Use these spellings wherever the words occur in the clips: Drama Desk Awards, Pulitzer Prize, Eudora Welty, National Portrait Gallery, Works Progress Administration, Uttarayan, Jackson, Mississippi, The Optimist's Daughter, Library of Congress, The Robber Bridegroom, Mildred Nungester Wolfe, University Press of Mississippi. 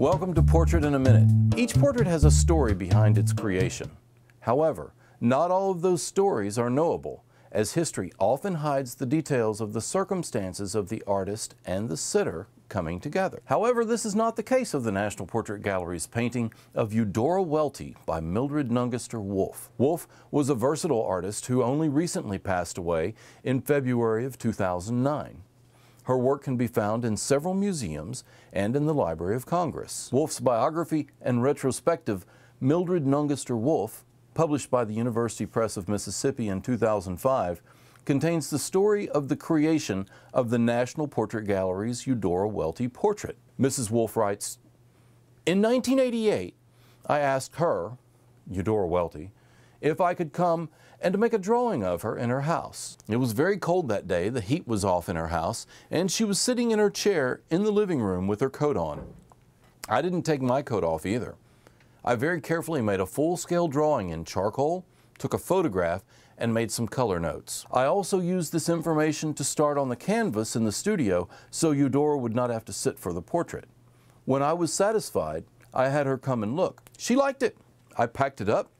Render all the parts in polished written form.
Welcome to Portrait in a Minute. Each portrait has a story behind its creation. However, not all of those stories are knowable, as history often hides the details of the circumstances of the artist and the sitter coming together. However, this is not the case of the National Portrait Gallery's painting of Eudora Welty by Mildred Nungester Wolfe. Wolfe was a versatile artist who only recently passed away in February of 2009. Her work can be found in several museums and in the Library of Congress. Wolfe's biography and retrospective, Mildred Nungester Wolfe, published by the University Press of Mississippi in 2005, contains the story of the creation of the National Portrait Gallery's Eudora Welty portrait. Mrs. Wolfe writes, "In 1988, I asked her, Eudora Welty, if I could come and make a drawing of her in her house. It was very cold that day, the heat was off in her house, and she was sitting in her chair in the living room with her coat on. I didn't take my coat off either. I very carefully made a full-scale drawing in charcoal, took a photograph, and made some color notes. I also used this information to start on the canvas in the studio so Eudora would not have to sit for the portrait. When I was satisfied, I had her come and look. She liked it. I packed it up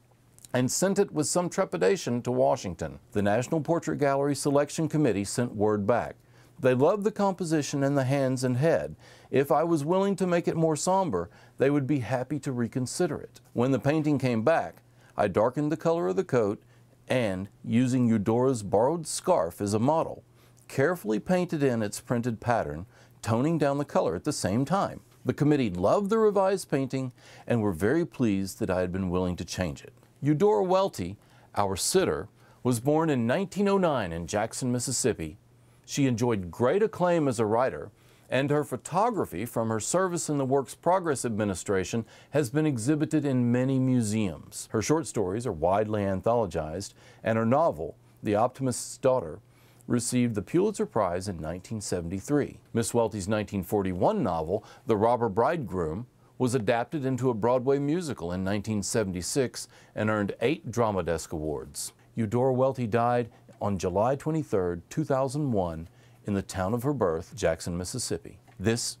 and sent it with some trepidation to Washington. The National Portrait Gallery Selection Committee sent word back. They loved the composition and the hands and head. If I was willing to make it more somber, they would be happy to reconsider it. When the painting came back, I darkened the color of the coat and, using Eudora's borrowed scarf as a model, carefully painted in its printed pattern, toning down the color at the same time. The committee loved the revised painting and were very pleased that I had been willing to change it." Eudora Welty, our sitter, was born in 1909 in Jackson, Mississippi. She enjoyed great acclaim as a writer, and her photography from her service in the Works Progress Administration has been exhibited in many museums. Her short stories are widely anthologized, and her novel, The Optimist's Daughter, received the Pulitzer Prize in 1973. Miss Welty's 1941 novel, The Robber Bridegroom, was adapted into a Broadway musical in 1976 and earned 8 Drama Desk Awards. Eudora Welty died on July 23, 2001, in the town of her birth, Jackson, Mississippi. This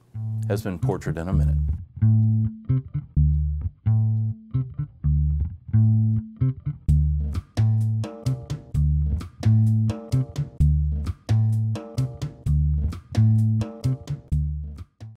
has been Portrait in a Minute.